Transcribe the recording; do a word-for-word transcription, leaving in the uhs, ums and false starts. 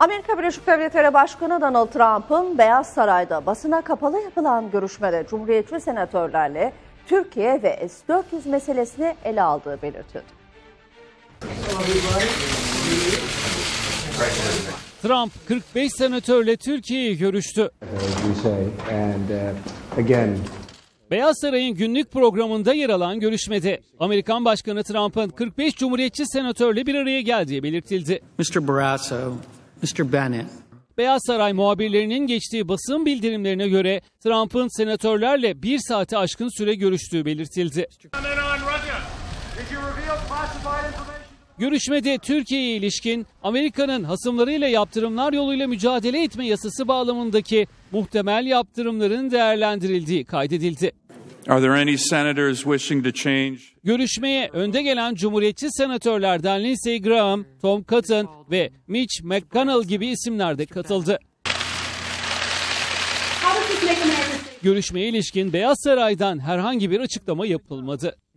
Amerika Birleşik Devletleri Başkanı Donald Trump'ın Beyaz Saray'da basına kapalı yapılan görüşmede Cumhuriyetçi senatörlerle Türkiye ve S dört yüz meselesini ele aldığı belirtildi. Trump kırk beş senatörle Türkiye'yi görüştü. Beyaz Saray'ın günlük programında yer alan görüşmede Amerikan Başkanı Trump'ın kırk beş Cumhuriyetçi senatörle bir araya geldiği belirtildi. mister Barrasso, mister Bennett. Beyaz Saray muhabirlerinin geçtiği basın bildirimlerine göre Trump'ın senatörlerle bir saate aşkın süre görüştüğü belirtildi. Görüşmede Türkiye'ye ilişkin Amerika'nın hasımlarıyla yaptırımlar yoluyla mücadele etme yasası bağlamındaki muhtemel yaptırımların değerlendirildiği kaydedildi. Are there any senators wishing to change? Görüşmeye önde gelen Cumhuriyetçi senatörlerden Lindsey Graham, Tom Cotton ve Mitch McConnell gibi isimler de katıldı. Görüşmeye ilişkin Beyaz Saray'dan herhangi bir açıklama yapılmadı.